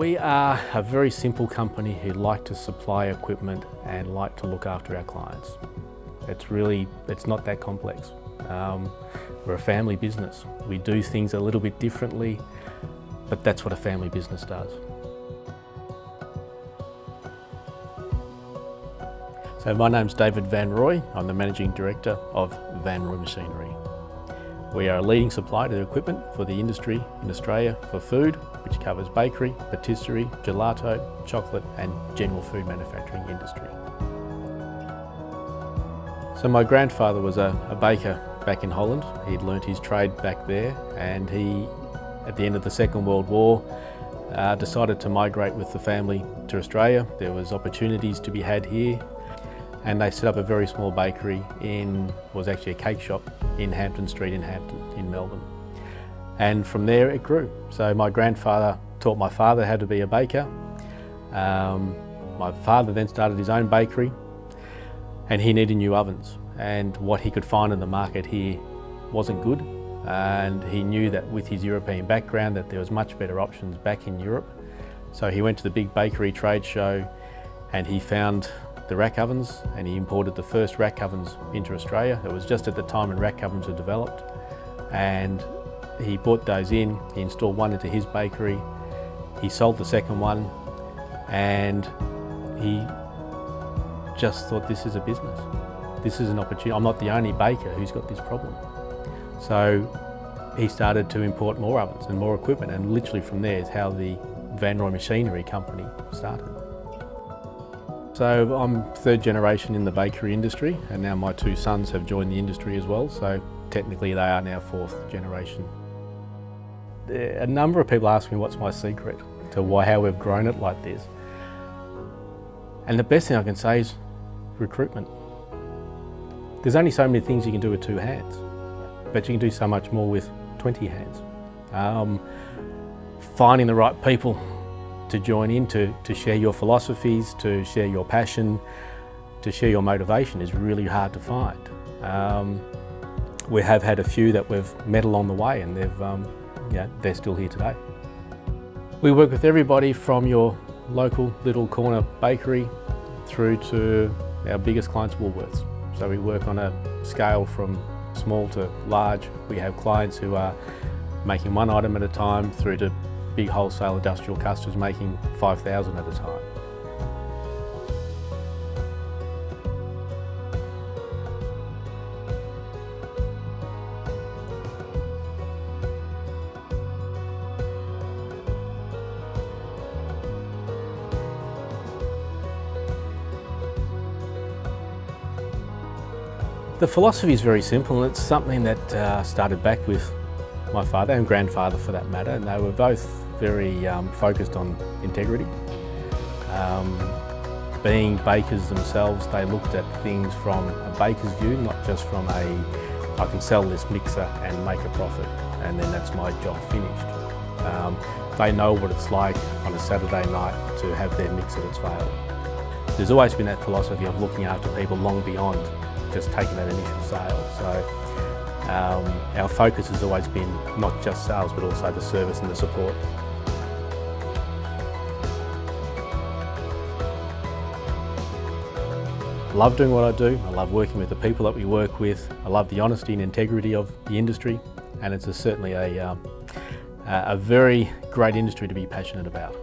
We are a very simple company who like to supply equipment and like to look after our clients. It's not that complex. We're a family business. We do things a little bit differently, but that's what a family business does. So my name's David VanRooy. I'm the Managing Director of VanRooy Machinery. We are a leading supplier to equipment for the industry in Australia for food, which covers bakery, patisserie, gelato, chocolate and general food manufacturing industry. So my grandfather was a baker back in Holland. He'd learnt his trade back there, and he, at the end of the Second World War, decided to migrate with the family to Australia. There was opportunities to be had here, and they set up a very small bakery was actually a cake shop in Hampton Street in Hampton, in Melbourne. And from there it grew. So my grandfather taught my father how to be a baker. My father then started his own bakery, and he needed new ovens. And what he could find in the market here wasn't good. And he knew that with his European background that there was much better options back in Europe. So he went to the big bakery trade show and he found the rack ovens, and he imported the first rack ovens into Australia. It was just at the time when rack ovens were developed, and he brought those in. He installed one into his bakery, he sold the second one, and he just thought, this is a business. This is an opportunity. I'm not the only baker who's got this problem. So he started to import more ovens and more equipment, and literally from there is how the VanRooy Machinery Company started. So I'm third generation in the bakery industry, and now my two sons have joined the industry as well, so technically they are now fourth generation. A number of people ask me what's my secret to how we've grown it like this. And the best thing I can say is recruitment. There's only so many things you can do with two hands, but you can do so much more with 20 hands. Finding the right people to join in, to share your philosophies, to share your passion, to share your motivation is really hard to find. We have had a few that we've met along the way, and they're still here today. We work with everybody from your local little corner bakery through to our biggest clients, Woolworths. So we work on a scale from small to large. We have clients who are making one item at a time through to big wholesale industrial customers making 5,000 at a time. The philosophy is very simple, and it's something that started back with my father and grandfather for that matter, and they were both very focused on integrity. Being bakers themselves, they looked at things from a baker's view, not just from I can sell this mixer and make a profit and then that's my job finished. They know what it's like on a Saturday night to have their mixer that's failed. There's always been that philosophy of looking after people long beyond just taking that initial sale. So, our focus has always been not just sales, but also the service and the support. I love doing what I do. I love working with the people that we work with. I love the honesty and integrity of the industry, and it's certainly a very great industry to be passionate about.